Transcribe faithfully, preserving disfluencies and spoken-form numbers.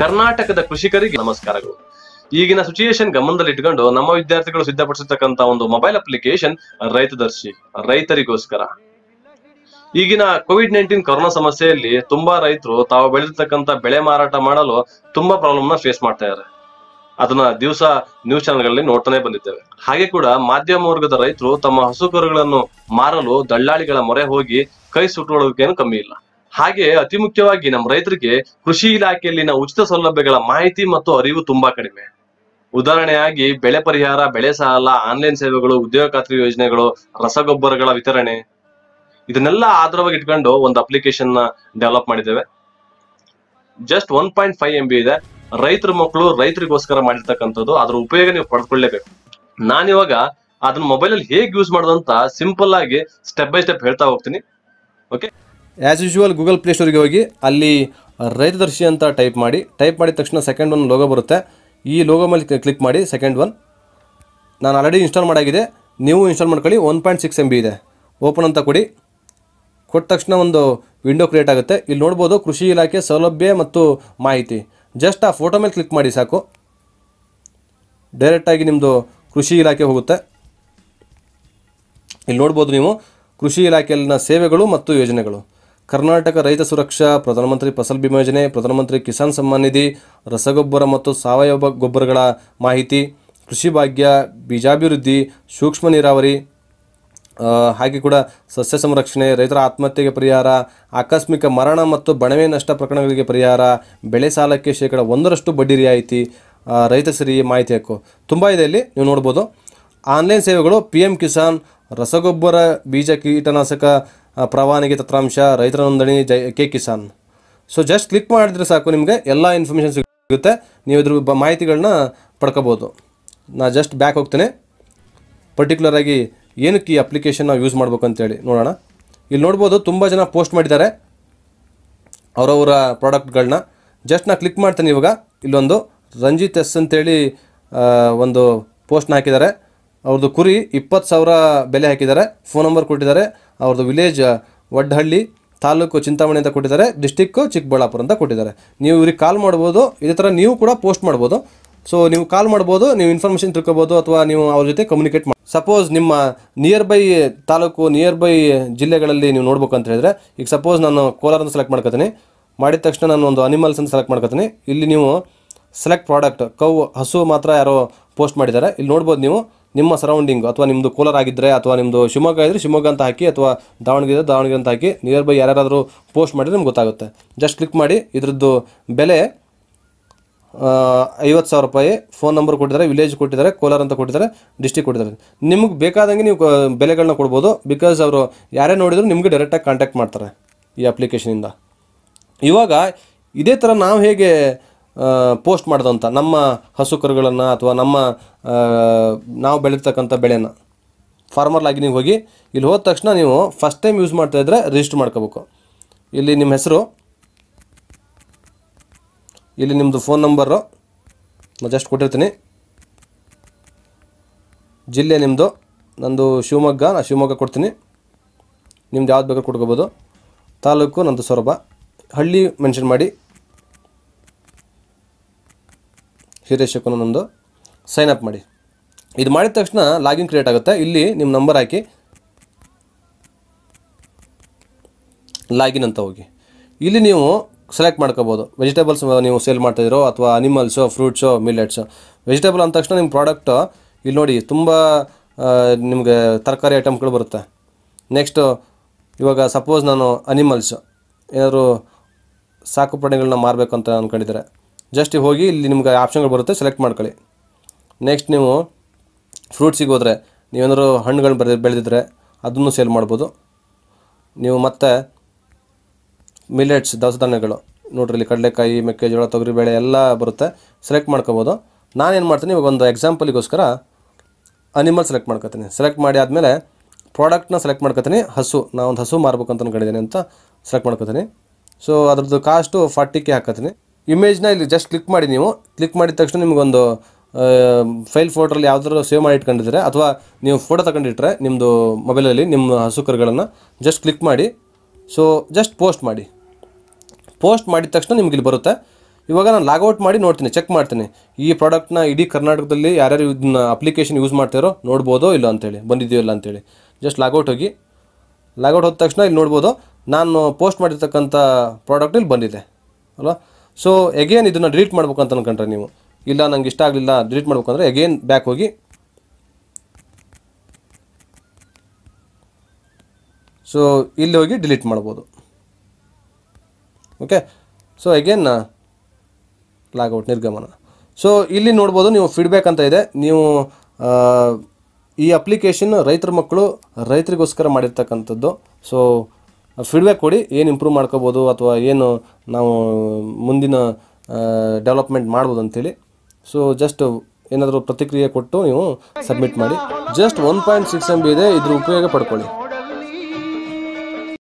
ಕರ್ನಾಟಕದ ಕೃಷಿಕರಿಗೆ ನಮಸ್ಕಾರಗಳು. ಈಗಿನ ಸಿಚುಯೇಷನ್ ಗಮನದಲ್ಲಿಟ್ಟುಕೊಂಡು ನಮ್ಮ ವಿದ್ಯಾರ್ಥಿಗಳು ಸಿದ್ಧಪಡಿಸತಕ್ಕಂತ ಒಂದು ಮೊಬೈಲ್ ಅಪ್ಲಿಕೇಶನ್ ರೈತದರ್ಶಿ ರೈತರಿಗೋಸ್ಕರ. ಈಗಿನ ಕೋವಿಡ್ ನೈನ್ಟೀನ್ ಕೊರೋನಾ ಸಮಸ್ಯೆಯಲ್ಲಿ ತುಂಬಾ ರೈತರು ತಾವು ಬೆಳೆದಿರ್ತಕ್ಕಂಥ ಬೆಳೆ ಮಾರಾಟ ಮಾಡಲು ತುಂಬಾ ಪ್ರಾಬ್ಲಮ್ನ ಫೇಸ್ ಮಾಡ್ತಾ ಇದ್ದಾರೆ. ಅದನ್ನ ದಿವಸ ನ್ಯೂಸ್ ಚಾನೆಲ್ಗಳಲ್ಲಿ ನೋಡ್ತಾನೆ ಬಂದಿದ್ದೇವೆ. ಹಾಗೆ ಕೂಡ ಮಾಧ್ಯಮ ವರ್ಗದ ರೈತರು ತಮ್ಮ ಹಸುಕರುಗಳನ್ನು ಮಾರಲು ದಳ್ಳಾಳಿಗಳ ಮೊರೆ ಹೋಗಿ ಕೈ ಸುಟ್ಟುಕೊಳ್ಳೋಕೇನು ಕಮ್ಮಿ ಇಲ್ಲ. ಹಾಗೆ ಅತಿ ಮುಖ್ಯವಾಗಿ ನಮ್ಮ ರೈತರಿಗೆ ಕೃಷಿ ಇಲಾಖೆಯಲ್ಲಿನ ಉಚಿತ ಸೌಲಭ್ಯಗಳ ಮಾಹಿತಿ ಮತ್ತು ಅರಿವು ತುಂಬಾ ಕಡಿಮೆ. ಉದಾಹರಣೆಯಾಗಿ ಬೆಳೆ ಪರಿಹಾರ, ಬೆಳೆ ಸಾಲ, ಆನ್ಲೈನ್ ಸೇವೆಗಳು, ಉದ್ಯೋಗ ಖಾತ್ರಿ ಯೋಜನೆಗಳು, ರಸಗೊಬ್ಬರಗಳ ವಿತರಣೆ, ಇದನ್ನೆಲ್ಲ ಆಧಾರವಾಗಿ ಇಟ್ಕೊಂಡು ಒಂದು ಅಪ್ಲಿಕೇಶನ್ ನ ಡೆವಲಪ್ ಮಾಡಿದ್ದೇವೆ. Just one point five M B ಇದೆ. ರೈತರ ಮಕ್ಕಳು ರೈತರಿಗೋಸ್ಕರ ಮಾಡಿರ್ತಕ್ಕಂಥದ್ದು. ಅದ್ರ ಉಪಯೋಗ ನೀವು ಪಡೆದುಕೊಳ್ಳೇಬೇಕು. ನಾನಿವಾಗ ಅದನ್ನ ಮೊಬೈಲ್ ಅಲ್ಲಿ ಹೇಗೆ ಯೂಸ್ ಮಾಡೋದಂತ ಸಿಂಪಲ್ ಆಗಿ ಸ್ಟೆಪ್ ಬೈ ಸ್ಟೆಪ್ ಹೇಳ್ತಾ ಹೋಗ್ತೀನಿ. ಓಕೆ, ಆಸ್ ಯೂಶುವಲ್ ಗೂಗಲ್ ಪ್ಲೇಸ್ಟೋರ್ಗೆ ಹೋಗಿ, ಅಲ್ಲಿ ರೈತದರ್ಶಿ ಅಂತ ಟೈಪ್ ಮಾಡಿ. ಟೈಪ್ ಮಾಡಿದ ತಕ್ಷಣ ಸೆಕೆಂಡ್ ಒನ್ ಲೋಗೋ ಬರುತ್ತೆ. ಈ ಲೋಗೋ ಮೇಲೆ ಕ್ಲಿಕ್ ಮಾಡಿ. ಸೆಕೆಂಡ್ ಒನ್ ನಾನು ಆಲ್ರೆಡಿ ಇನ್ಸ್ಟಾಲ್ ಮಾಡಾಗಿದೆ, ನೀವು ಇನ್ಸ್ಟಾಲ್ ಮಾಡ್ಕೊಳ್ಳಿ. One point six M B ಇದೆ. ಓಪನ್ ಅಂತ ಕೊಡಿ. ಕೊಟ್ಟ ತಕ್ಷಣ ಒಂದು ವಿಂಡೋ ಕ್ರಿಯೇಟ್ ಆಗುತ್ತೆ. ಇಲ್ಲಿ ನೋಡ್ಬೋದು ಕೃಷಿ ಇಲಾಖೆ ಸೌಲಭ್ಯ ಮತ್ತು ಮಾಹಿತಿ. ಜಸ್ಟ್ ಆ ಫೋಟೋ ಮೇಲೆ ಕ್ಲಿಕ್ ಮಾಡಿ ಸಾಕು, ಡೈರೆಕ್ಟಾಗಿ ನಿಮ್ಮದು ಕೃಷಿ ಇಲಾಖೆ ಹೋಗುತ್ತೆ. ಇಲ್ಲಿ ನೋಡ್ಬೋದು ನೀವು ಕೃಷಿ ಇಲಾಖೆಯಲ್ಲಿನ ಸೇವೆಗಳು ಮತ್ತು ಯೋಜನೆಗಳು: ಕರ್ನಾಟಕ ರೈತ ಸುರಕ್ಷಾ, ಪ್ರಧಾನಮಂತ್ರಿ ಫಸಲ್ ಬಿಮಾ ಯೋಜನೆ, ಪ್ರಧಾನಮಂತ್ರಿ ಕಿಸಾನ್ ಸಮ್ಮಾನ್ ನಿಧಿ, ರಸಗೊಬ್ಬರ ಮತ್ತು ಸಾವಯವ ಗೊಬ್ಬರಗಳ ಮಾಹಿತಿ, ಕೃಷಿ ಭಾಗ್ಯ, ಬೀಜಾಭಿವೃದ್ಧಿ, ಸೂಕ್ಷ್ಮ ನೀರಾವರಿ, ಹಾಗೆ ಕೂಡ ಸಸ್ಯ ಸಂರಕ್ಷಣೆ, ರೈತರ ಆತ್ಮಹತ್ಯೆಗೆ ಪರಿಹಾರ, ಆಕಸ್ಮಿಕ ಮರಣ ಮತ್ತು ಬಣವೆ ನಷ್ಟ ಪ್ರಕರಣಗಳಿಗೆ ಪರಿಹಾರ, ಬೆಳೆ ಸಾಲಕ್ಕೆ ಶೇಕಡ ಒಂದರಷ್ಟು ಬಡ್ಡಿ ರಿಯಾಯಿತಿ, ರೈತ ಸಿರಿ ಮಾಹಿತಿ ಹಕ್ಕು ತುಂಬ ಇದೆ. ಇಲ್ಲಿ ನೀವು ನೋಡ್ಬೋದು ಆನ್ಲೈನ್ ಸೇವೆಗಳು: ಪಿ ಎಂ ಕಿಸಾನ್, ರಸಗೊಬ್ಬರ, ಬೀಜ ಕೀಟನಾಶಕ ಪರವಾನಗಿ ತಂತ್ರಾಂಶ, ರೈತರ ನೋಂದಣಿ, Jai K Kisan. So just click ಮಾಡಿದ್ರೆ ಸಾಕು, ನಿಮಗೆ ಎಲ್ಲ ಇನ್ಫಾರ್ಮೇಷನ್ ಸಿಗುತ್ತೆ. ನೀವು ಇದ್ರ ಬ ಮಾಹಿತಿಗಳನ್ನ ಪಡ್ಕೋಬೋದು. ನಾನು ಜಸ್ಟ್ ಬ್ಯಾಕ್ ಹೋಗ್ತೇನೆ. ಪರ್ಟಿಕ್ಯುಲರ್ ಆಗಿ ಏನಕ್ಕೆ ಈ ಅಪ್ಲಿಕೇಶನ್ ನಾವು ಯೂಸ್ ಮಾಡಬೇಕು ಅಂತೇಳಿ ನೋಡೋಣ. ಇಲ್ಲಿ ನೋಡ್ಬೋದು ತುಂಬ ಜನ ಪೋಸ್ಟ್ ಮಾಡಿದ್ದಾರೆ ಅವರವರ ಪ್ರಾಡಕ್ಟ್ಗಳನ್ನ. ಜಸ್ಟ್ ನಾನು ಕ್ಲಿಕ್ ಮಾಡ್ತೇನೆ. ಇವಾಗ ಇಲ್ಲೊಂದು ರಂಜಿತ್ ಎಸ್ ಅಂತೇಳಿ ಒಂದು ಪೋಸ್ಟ್ನ ಹಾಕಿದ್ದಾರೆ. ಅವ್ರದ್ದು ಕುರಿ ಇಪ್ಪತ್ತು ಸಾವಿರ ಬೆಲೆ ಹಾಕಿದ್ದಾರೆ. ಫೋನ್ ನಂಬರ್ ಕೊಟ್ಟಿದ್ದಾರೆ. ಅವ್ರದ್ದು ವಿಲೇಜ್ ವಡ್ಡಹಳ್ಳಿ, ತಾಲೂಕು ಚಿಂತಾಮಣಿ ಅಂತ ಕೊಟ್ಟಿದ್ದಾರೆ, ಡಿಸ್ಟಿಕ್ಕು ಚಿಕ್ಕಬಳ್ಳಾಪುರ ಅಂತ ಕೊಟ್ಟಿದ್ದಾರೆ. ನೀವು ಇವ್ರಿಗೆ ಕಾಲ್ ಮಾಡ್ಬೋದು. ಇದೇ ಥರ ನೀವು ಕೂಡ ಪೋಸ್ಟ್ ಮಾಡ್ಬೋದು. ಸೊ ನೀವು ಕಾಲ್ ಮಾಡ್ಬೋದು, ನೀವು ಇನ್ಫಾರ್ಮೇಷನ್ ತಿಳ್ಕೊಬೋದು, ಅಥವಾ ನೀವು ಅವ್ರ ಜೊತೆ ಕಮ್ಯುನಿಕೇಟ್ ಮಾಡಿ. ಸಪೋಸ್ ನಿಮ್ಮ ನಿಯರ್ ಬೈ ತಾಲೂಕು, ನಿಯರ್ ಬೈ ಜಿಲ್ಲೆಗಳಲ್ಲಿ ನೀವು ನೋಡ್ಬೇಕು ಅಂತ ಹೇಳಿದ್ರೆ, ಈಗ ಸಪೋಸ್ ನಾನು ಕೋಲಾರ ಅಂತ ಸೆಲೆಕ್ಟ್ ಮಾಡ್ಕೊತೀನಿ. ಮಾಡಿದ ತಕ್ಷಣ ನಾನು ಒಂದು ಅನಿಮಲ್ಸ್ ಅಂತ ಸೆಲೆಕ್ಟ್ ಮಾಡ್ಕೊತೀನಿ. ಇಲ್ಲಿ ನೀವು ಸೆಲೆಕ್ಟ್ ಪ್ರಾಡಕ್ಟ್, ಕೌ ಹಸು ಮಾತ್ರ ಯಾರೋ ಪೋಸ್ಟ್ ಮಾಡಿದ್ದಾರೆ. ಇಲ್ಲಿ ನೋಡ್ಬೋದು ನೀವು ನಿಮ್ಮ ಸರೌಂಡಿಂಗು, ಅಥವಾ ನಿಮ್ಮದು ಕೋಲಾರ ಆಗಿದ್ದರೆ, ಅಥವಾ ನಿಮ್ಮದು ಶಿವಮೊಗ್ಗ ಇದ್ದರೆ ಶಿವಮೊಗ್ಗ ಅಂತ ಹಾಕಿ, ಅಥವಾ ದಾವಣಗೆರೆ ಇದ್ದರೆ ದಾವಣಗೆರೆ ಅಂತ ಹಾಕಿ. ನಿಯರ್ ಬೈ ಯಾರ್ಯಾರಾದರೂ ಪೋಸ್ಟ್ ಮಾಡಿದರೆ ನಿಮ್ಗೆ ಗೊತ್ತಾಗುತ್ತೆ. ಜಸ್ಟ್ ಕ್ಲಿಕ್ ಮಾಡಿ. ಇದ್ರದ್ದು ಬೆಲೆ ಐವತ್ತು ಸಾವಿರ ರೂಪಾಯಿ. ಫೋನ್ ನಂಬರ್ ಕೊಟ್ಟಿದ್ದಾರೆ, ವಿಲೇಜ್ ಕೊಟ್ಟಿದ್ದಾರೆ, ಕೋಲಾರ ಅಂತ ಕೊಟ್ಟಿದ್ದಾರೆ, ಡಿಸ್ಟಿಕ್ ಕೊಟ್ಟಿದ್ದಾರೆ. ನಿಮಗೆ ಬೇಕಾದಂಗೆ ನೀವು ಬೆಲೆಗಳನ್ನ ಕೊಡ್ಬೋದು. ಬಿಕಾಸ್ ಅವರು ಯಾರೇ ನೋಡಿದ್ರು ನಿಮಗೆ ಡೈರೆಕ್ಟಾಗಿ ಕಾಂಟ್ಯಾಕ್ಟ್ ಮಾಡ್ತಾರೆ ಈ ಅಪ್ಲಿಕೇಶನಿಂದ. ಇವಾಗ ಇದೇ ಥರ ನಾವು ಹೇಗೆ ಪೋಸ್ಟ್ ಮಾಡೋದಂತ, ನಮ್ಮ ಹಸುಕರುಗಳನ್ನು ಅಥವಾ ನಮ್ಮ ನಾವು ಬೆಳೀತಕ್ಕಂಥ ಬೆಳೆಯನ್ನು ಫಾರ್ಮರ್ಲಾಗಿ ನೀವು ಹೋಗಿ. ಇಲ್ಲಿ ಹೋದ ತಕ್ಷಣ ನೀವು ಫಸ್ಟ್ ಟೈಮ್ ಯೂಸ್ ಮಾಡ್ತಾಯಿದ್ರೆ ರಿಜಿಸ್ಟರ್ ಮಾಡ್ಕೋಬೇಕು. ಇಲ್ಲಿ ನಿಮ್ಮ ಹೆಸರು, ಇಲ್ಲಿ ನಿಮ್ಮದು ಫೋನ್ ನಂಬರು ನಾನು ಜಸ್ಟ್ ಕೊಟ್ಟಿರ್ತೀನಿ, ಜಿಲ್ಲೆ ನಿಮ್ಮದು, ನಂದು ಶಿವಮೊಗ್ಗ, ನಾನು ಶಿವಮೊಗ್ಗ ಕೊಡ್ತೀನಿ, ನಿಮ್ದು ಯಾವ್ದು ಬೇಕಾದ್ರೂ ಕೊಡ್ಕೋಬೋದು, ತಾಲೂಕು ನಂದು ಸೊರಬ, ಹಳ್ಳಿ ಮೆನ್ಷನ್ ಮಾಡಿ, ಹಿರೇಶಕುನ ನಂದು, ಸೈನ್ ಅಪ್ ಮಾಡಿ. ಇದು ಮಾಡಿದ ತಕ್ಷಣ ಲಾಗಿನ್ ಕ್ರಿಯೇಟ್ ಆಗುತ್ತೆ. ಇಲ್ಲಿ ನಿಮ್ಮ ನಂಬರ್ ಹಾಕಿ ಲಾಗಿನ್ ಅಂತ ಹೋಗಿ. ಇಲ್ಲಿ ನೀವು ಸೆಲೆಕ್ಟ್ ಮಾಡ್ಕೋಬೋದು ವೆಜಿಟೇಬಲ್ಸ್ ನೀವು ಸೇಲ್ ಮಾಡ್ತಾಯಿರೋ, ಅಥವಾ ಅನಿಮಲ್ಸು, ಫ್ರೂಟ್ಸು, ಮಿಲ್ಲೆಟ್ಸು. ವೆಜಿಟೇಬಲ್ ಅಂದ ತಕ್ಷಣ ನಿಮ್ಮ ಪ್ರಾಡಕ್ಟು ಇಲ್ಲಿ ನೋಡಿ ತುಂಬ ನಿಮಗೆ ತರಕಾರಿ ಐಟಮ್ಗಳು ಬರುತ್ತೆ. ನೆಕ್ಸ್ಟು ಇವಾಗ ಸಪೋಸ್ ನಾನು ಅನಿಮಲ್ಸು ಏನಾದರೂ ಸಾಕು ಪ್ರಾಣಿಗಳನ್ನ ಮಾರಬೇಕು ಅಂತ ಅಂದ್ಕೊಂಡಿದ್ದಾರೆ, ಜಸ್ಟ್ ಹೋಗಿ ಇಲ್ಲಿ ನಿಮ್ಗೆ ಆಪ್ಷನ್ಗಳು ಬರುತ್ತೆ, ಸೆಲೆಕ್ಟ್ ಮಾಡ್ಕೊಳ್ಳಿ. ನೆಕ್ಸ್ಟ್ ನೀವು ಫ್ರೂಟ್ಸಿಗೆ ಹೋದರೆ ನೀವೇನಾದ್ರು ಹಣ್ಣುಗಳನ್ನ ಬೆಳೆ ಬೆಳೆದಿದ್ರೆ ಅದನ್ನು ಸೇಲ್ ಮಾಡ್ಬೋದು. ನೀವು ಮತ್ತೆ ಮಿಲೆಟ್ಸ್, ದವಸ ಧಾನ್ಯಗಳು ನೋಡ್ರಿ, ಇಲ್ಲಿ ಕಡಲೆಕಾಯಿ, ಮೆಕ್ಕೆಜೋಳ, ತೊಗರಿಬೇಳೆ ಎಲ್ಲ ಬರುತ್ತೆ, ಸೆಲೆಕ್ಟ್ ಮಾಡ್ಕೋಬೋದು. ನಾನೇನು ಮಾಡ್ತೀನಿ ಇವಾಗ ಒಂದು ಎಕ್ಸಾಂಪಲಿಗೋಸ್ಕರ ಅನಿಮಲ್ ಸೆಲೆಕ್ಟ್ ಮಾಡ್ಕೊತೀನಿ. ಸೆಲೆಕ್ಟ್ ಮಾಡಿ ಆದಮೇಲೆ ಪ್ರಾಡಕ್ಟ್ನ ಸೆಲೆಕ್ಟ್ ಮಾಡ್ಕೊತೀನಿ. ಹಸು, ನಾವೊಂದು ಹಸು ಮಾರ್ಬೇಕು ಅಂತ ಅಂದ್ಕೊಂಡಿದ್ದೀನಿ ಅಂತ ಸೆಲೆಕ್ಟ್ ಮಾಡ್ಕೊತೀನಿ. ಸೊ ಅದ್ರದ್ದು ಕಾಸ್ಟು ಫಾರ್ಟಿ ಕೆ ಹಾಕೋತೀನಿ. ಇಮೇಜ್ನ ಇಲ್ಲಿ ಜಸ್ಟ್ ಕ್ಲಿಕ್ ಮಾಡಿ. ನೀವು ಕ್ಲಿಕ್ ಮಾಡಿದ ತಕ್ಷಣ ನಿಮಗೊಂದು ಫೈಲ್ ಫೋಟೋಲ್ಲಿ ಯಾವುದಾದ್ರು ಸೇವ್ ಮಾಡಿ ಇಟ್ಕೊಂಡಿದ್ರೆ, ಅಥವಾ ನೀವು ಫೋಟೋ ತಗೊಂಡಿಟ್ರೆ ನಿಮ್ಮದು ಮೊಬೈಲಲ್ಲಿ ನಿಮ್ಮ ಹಸುಕರುಗಳನ್ನು ಜಸ್ಟ್ ಕ್ಲಿಕ್ ಮಾಡಿ. ಸೊ ಜಸ್ಟ್ ಪೋಸ್ಟ್ ಮಾಡಿ. ಪೋಸ್ಟ್ ಮಾಡಿದ ತಕ್ಷಣ ನಿಮ್ಗೆ ಇಲ್ಲಿ ಬರುತ್ತೆ ಇವಾಗ ನಾನು ಲಾಗೌಟ್ ಮಾಡಿ ನೋಡ್ತೀನಿ, ಚೆಕ್ ಮಾಡ್ತೀನಿ ಈ ಪ್ರಾಡಕ್ಟ್ನ ಇಡೀ ಕರ್ನಾಟಕದಲ್ಲಿ ಯಾರ್ಯಾರು ಇದನ್ನ ಅಪ್ಲಿಕೇಶನ್ ಯೂಸ್ ಮಾಡ್ತಾರೋ ನೋಡ್ಬೋದೋ ಇಲ್ಲ ಅಂತೇಳಿ, ಬಂದಿದೆಯೋ ಇಲ್ಲ ಅಂತೇಳಿ. ಜಸ್ಟ್ ಲಾಗೌಟ್ ಹೋಗಿ, ಲಾಗೌಟ್ ಹೋದ ತಕ್ಷಣ ಇಲ್ಲಿ ನೋಡ್ಬೋದು ನಾನು ಪೋಸ್ಟ್ ಮಾಡಿರ್ತಕ್ಕಂಥ ಪ್ರಾಡಕ್ಟ್ ಇಲ್ಲಿ ಬಂದಿದೆ ಅಲ್ವಾ. ಸೊ ಎಗೇನ್ ಇದನ್ನು ಡಿಲೀಟ್ ಮಾಡ್ಬೇಕಂತ ಅನ್ಕೊಂಡ್ರೆ ನೀವು, ಇಲ್ಲ ನಂಗೆ ಇಷ್ಟ ಆಗಲಿಲ್ಲ ಡಿಲೀಟ್ ಮಾಡ್ಬೇಕಂದ್ರೆ ಎಗೇನ್ ಬ್ಯಾಕ್ ಹೋಗಿ ಸೊ ಇಲ್ಲಿ ಹೋಗಿ ಡಿಲೀಟ್ ಮಾಡ್ಬೋದು. ಓಕೆ, ಸೊ ಎಗೇನ್ ಲಾಗೌಟ್ ನಿರ್ಗಮನ. ಸೊ ಇಲ್ಲಿ ನೋಡ್ಬೋದು ನೀವು ಫೀಡ್ಬ್ಯಾಕ್ ಅಂತ ಇದೆ, ನೀವು ಈ ಅಪ್ಲಿಕೇಶನ್ ರೈತರ ಮಕ್ಕಳು ರೈತರಿಗೋಸ್ಕರ ಮಾಡಿರ್ತಕ್ಕಂಥದ್ದು. ಸೊ ಫೀಡ್ಬ್ಯಾಕ್ ಕೊಡಿ, ಏನು ಇಂಪ್ರೂವ್ ಮಾಡ್ಕೋಬೋದು ಅಥವಾ ಏನು ನಾವು ಮುಂದಿನ ಡೆವಲಪ್ಮೆಂಟ್ ಮಾಡ್ಬೋದು ಅಂತೇಳಿ. ಸೊ ಜಸ್ಟ್ ಏನಾದರೂ ಪ್ರತಿಕ್ರಿಯೆ ಕೊಟ್ಟು ನೀವು ಸಬ್ಮಿಟ್ ಮಾಡಿ. Just one point six M B ಇದೆ, ಇದ್ರ ಉಪಯೋಗ ಪಡ್ಕೊಳ್ಳಿ.